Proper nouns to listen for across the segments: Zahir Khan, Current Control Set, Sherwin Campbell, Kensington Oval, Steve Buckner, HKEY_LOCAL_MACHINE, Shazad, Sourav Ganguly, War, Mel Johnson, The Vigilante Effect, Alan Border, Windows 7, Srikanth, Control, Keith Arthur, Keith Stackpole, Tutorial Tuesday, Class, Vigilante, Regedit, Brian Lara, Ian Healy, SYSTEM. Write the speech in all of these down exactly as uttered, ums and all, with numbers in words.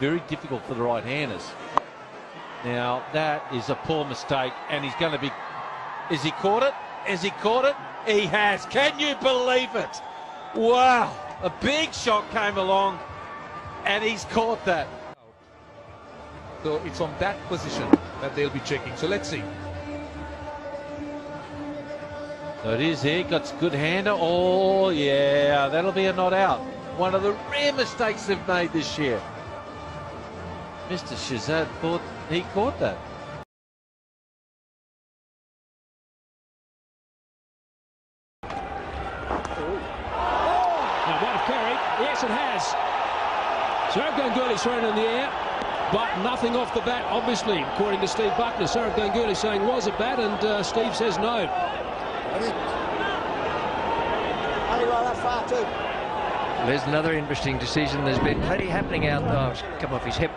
very difficult for the right-handers. Now, that is a poor mistake, and he's going to be... Is he caught it? Has he caught it? He has. Can you believe it? Wow. A big shot came along, and he's caught that. So it's from that position that they'll be checking. So let's see. So it is here. Got good hander. Oh, yeah. That'll be a not out. One of the rare mistakes they've made this year. Mister Shazad thought he caught that. Yes, it has. Sourav Ganguly's thrown in the air, but nothing off the bat, obviously, according to Steve Buckner. Sourav Ganguly saying, was it bad? And uh, Steve says no. There's another interesting decision. There's been plenty happening out there. Oh, it's come off his hip.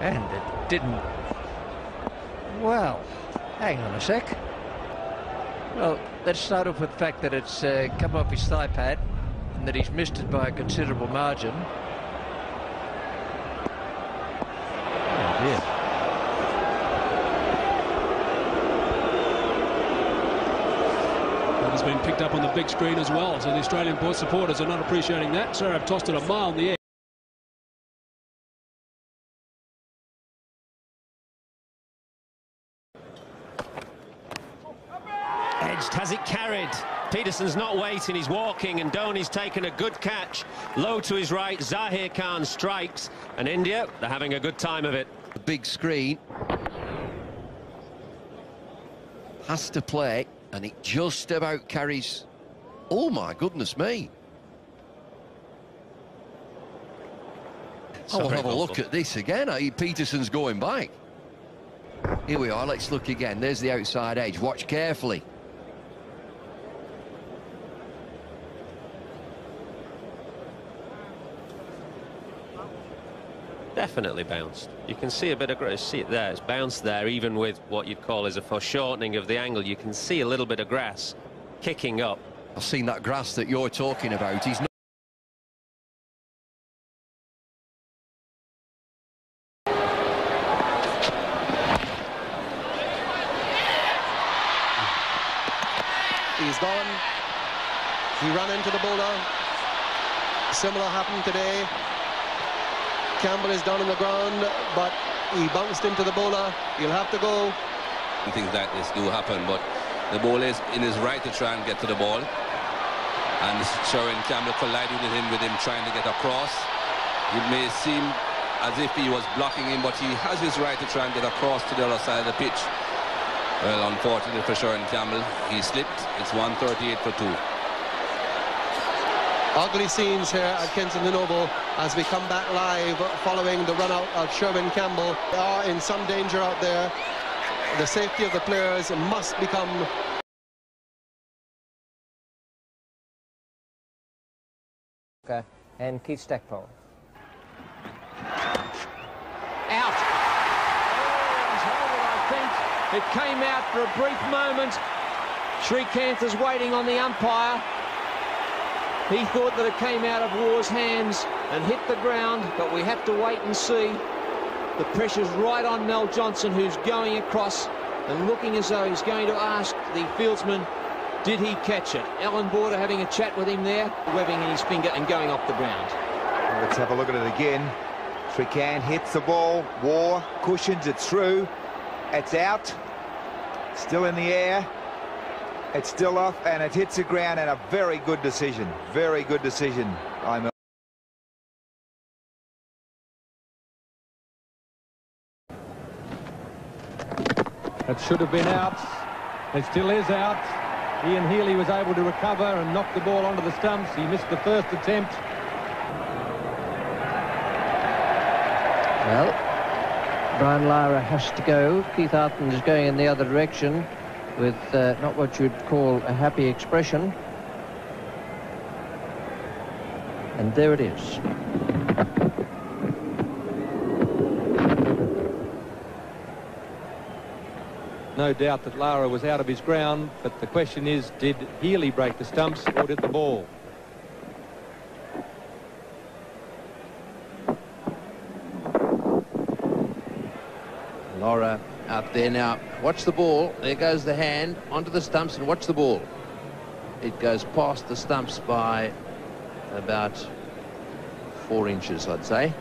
And it didn't. Well, hang on a sec. Well, let's start off with the fact that it's uh, come off his thigh pad, that he's missed it by a considerable margin. Oh dear. That has been picked up on the big screen as well, so the Australian board supporters are not appreciating that. So I've tossed it a mile in the air. Edged, has it carried? Peterson's not waiting, he's walking, and Dhoni's taken a good catch. Low to his right, Zahir Khan strikes, and India, they're having a good time of it. The big screen has to play, and it just about carries. Oh, my goodness me. I'll have a look at this again. Peterson's going back. Here we are, let's look again. There's the outside edge. Watch carefully. Definitely bounced. You can see a bit of, see it there, it's bounced there, even with what you'd call is a foreshortening of the angle. You can see a little bit of grass kicking up. I've seen that grass that you're talking about. He's not... He's gone. He ran into the boulder. Similar happened today. Campbell is down on the ground, but he bounced into the bowler. He'll have to go. Things like this do happen, but the bowler is in his right to try and get to the ball. And Sherwin Campbell collided with him, with him trying to get across. It may seem as if he was blocking him, but he has his right to try and get across to the other side of the pitch. Well, unfortunately for Sherwin Campbell, he slipped. It's one thirty-eight for two. Ugly scenes here at Kensington Oval as we come back live following the run out of Sherwin Campbell. They are in some danger out there. The safety of the players must become... ...and Keith Stackpole. Out! I think it came out for a brief moment. Srikanth is waiting on the umpire. He thought that it came out of War's hands and hit the ground, but we have to wait and see. The pressure's right on Mel Johnson, who's going across and looking as though he's going to ask the fieldsman, did he catch it? Alan Border having a chat with him there, webbing in his finger and going off the ground. Well, let's have a look at it again. Srikanth hits the ball, War cushions it through. It's out, still in the air. It's still off, and it hits the ground, and a very good decision. Very good decision. I'm a... It should have been out. It still is out. Ian Healy was able to recover and knock the ball onto the stumps. He missed the first attempt. Well, Brian Lara has to go. Keith Arthur is going in the other direction, with uh, not what you'd call a happy expression. And there it is. No doubt that Lara was out of his ground, but the question is, did Healy break the stumps or did the ball? Lara up there now. Watch the ball. There goes the hand onto the stumps, and watch the ball. It goes past the stumps by about four inches, I'd say.